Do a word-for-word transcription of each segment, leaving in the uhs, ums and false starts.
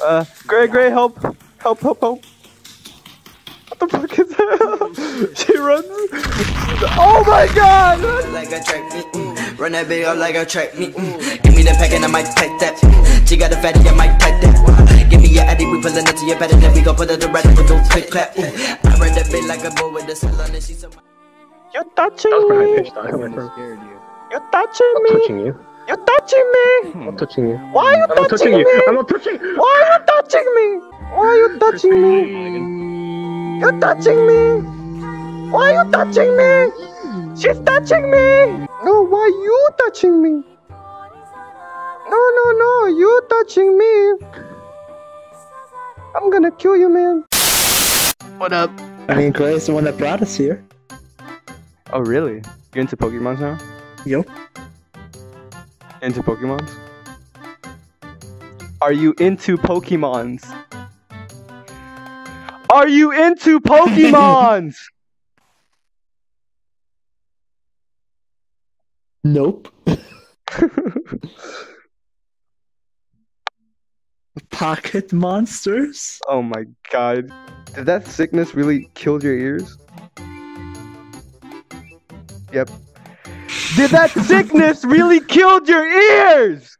Uh, Greigh, Greigh, help! Help, help, help! What the fuck is that? She runs! Oh my god! Like a track meet, mm. Run that video like a track meet, mm. Give me the pack and I might pack that. She got a fatty, I might pack that. Give me your addy, we pullin' it to your better, then we gon' put it to rest, we gon' click clap. I run that bit like a boy with a cell on it, she's a... You're touching me! That was my pitch, I kind of scared you. You're touching me! I'm touching you. You're touching me! I'm not touching you. Why are you I'm touching, touching me? You. I'm not touching you! Why are you touching me? Why are you touching me? You're touching me! Why are you touching me? She's touching me! No, why are you touching me? No, no, no, you touching me! I'm gonna kill you, man. What up? I mean, Clay is the one that brought us here. Oh, really? You're into Pokemon now? Yup. Into Pokemons? Are you into Pokemons? Are you into Pokemons? Nope. Pocket monsters? Oh my god. Did that sickness really kill your ears? Yep. Did that sickness really killed your ears?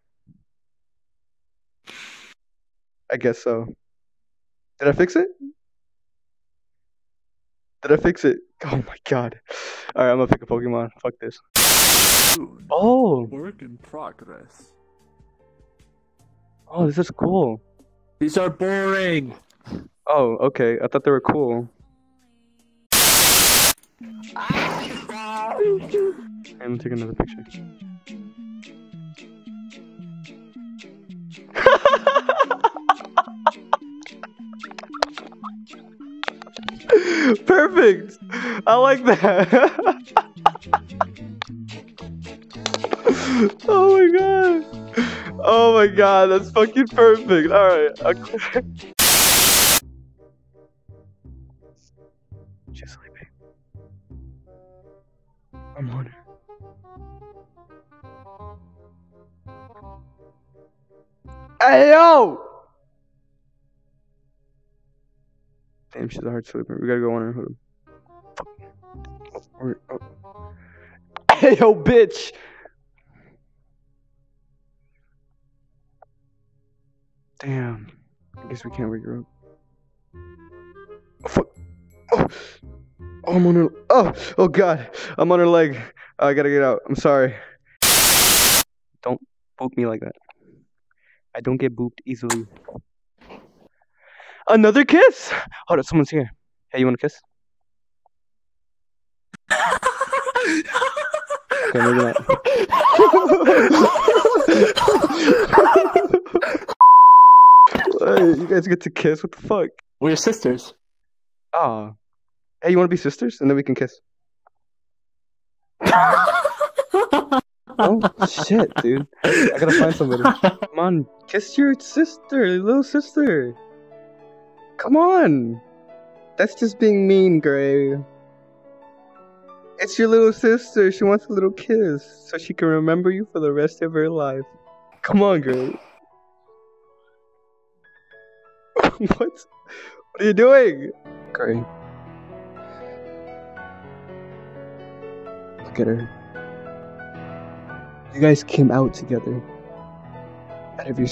I guess so. Did I fix it? Did I fix it? Oh my god. Alright, I'm gonna pick a Pokemon. Fuck this. Dude, oh! Work in progress. Oh, this is cool. These are boring! Oh, okay. I thought they were cool. I'm gonna take another picture. Perfect! I like that. Oh my god. Oh my god, that's fucking perfect. Alright, I'll clear. She's sleeping. I'm on her. Hey yo! Damn, she's a hard sleeper. We gotta go on her hood. Oh, oh. Hey yo, bitch! Damn. I guess we can't wake her up. Oh, fuck. Oh. Oh, I'm on her. Oh, oh god. I'm on her leg. I gotta get out. I'm sorry. Don't poke me like that. I don't get booped easily. Another kiss? Hold up, someone's here. Hey, you want a kiss? Okay, maybe not. Hey, you guys get to kiss? What the fuck? We're sisters. Oh. Hey, you want to be sisters? And then we can kiss. Oh shit, dude. I gotta find somebody. Come on, kiss your sister, your little sister. Come on. That's just being mean, Greigh. It's your little sister. She wants a little kiss so she can remember you for the rest of her life. Come on, Greigh. What? What are you doing? Greigh. Look at her. You guys came out together, out of your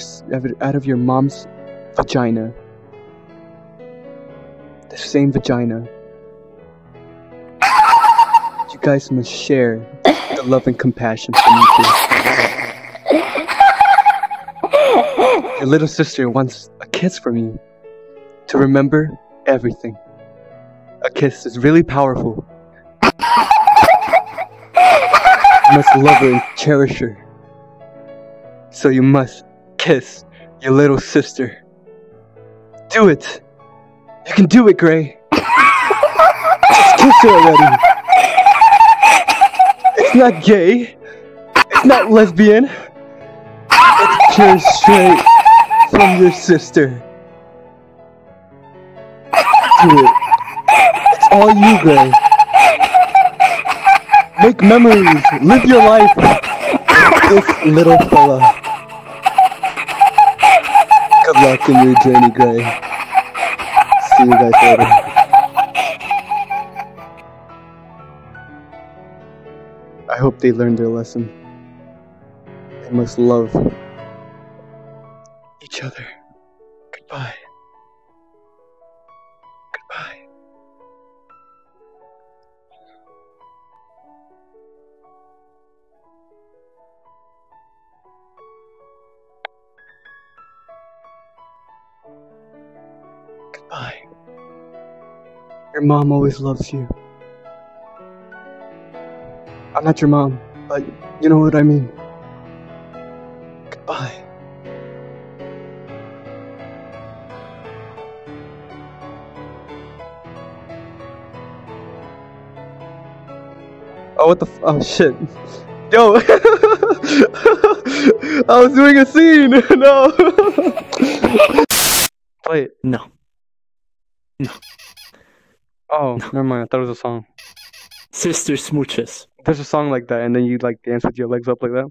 out of your mom's vagina, the same vagina. You guys must share the love and compassion for me too. Your little sister wants a kiss from you to remember everything. A kiss is really powerful. You must love her and cherish her. So you must kiss your little sister. Do it! You can do it, Greigh! Just kiss her already! It's not gay. It's not lesbian. It's pure straight from your sister. Do it. It's all you, Greigh. Make memories, live your life with this little fella. Good not locked in your journey, Greigh. See you guys later. I hope they learned their lesson. They must love each other. Goodbye. Goodbye. Goodbye. Your mom always loves you. I'm not your mom, but you know what I mean. Goodbye. Oh, what the f- oh shit. Yo! I was doing a scene! No! Wait. No. No. Oh, no. Never mind. I thought it was a song. Sister Smooches. There's a song like that, and then you like dance with your legs up like that.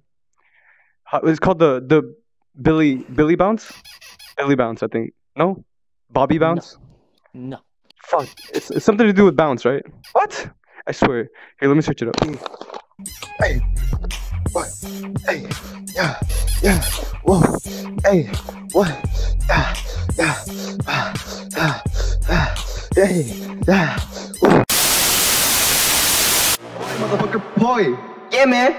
It's called the the Billy Billy Bounce? Billy Bounce, I think. No? Bobby Bounce? No. No. Fuck. It's, it's something to do with bounce, right? What? I swear. Here, let me search it up. Hey. What? Hey. Yeah. Yeah. Whoa. Hey. What? Yeah. Yeah. Ah. Ah. Ah. Hey. Yeah. Whoa. Boy, motherfucker. Boy. Yeah, man.